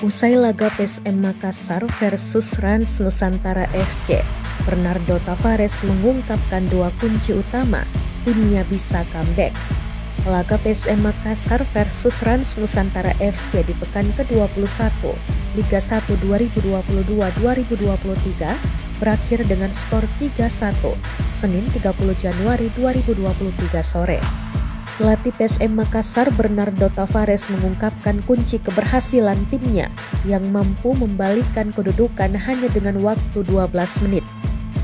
Usai laga PSM Makassar versus Rans Nusantara FC, Bernardo Tavares mengungkapkan dua kunci utama timnya bisa comeback. Laga PSM Makassar versus Rans Nusantara FC di pekan ke-21 Liga 1 2022-2023 berakhir dengan skor 3-1 Senin 30 Januari 2023 sore. Pelatih PSM Makassar Bernardo Tavares mengungkapkan kunci keberhasilan timnya yang mampu membalikkan kedudukan hanya dengan waktu 12 menit.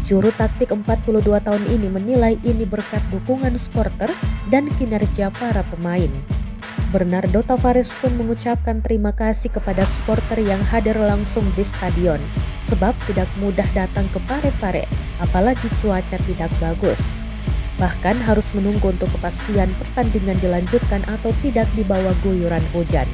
Juru taktik 42 tahun ini menilai ini berkat dukungan supporter dan kinerja para pemain. Bernardo Tavares pun mengucapkan terima kasih kepada supporter yang hadir langsung di stadion, sebab tidak mudah datang ke Pare-Pare, apalagi cuaca tidak bagus. Bahkan harus menunggu untuk kepastian pertandingan dilanjutkan atau tidak di bawah guyuran hujan.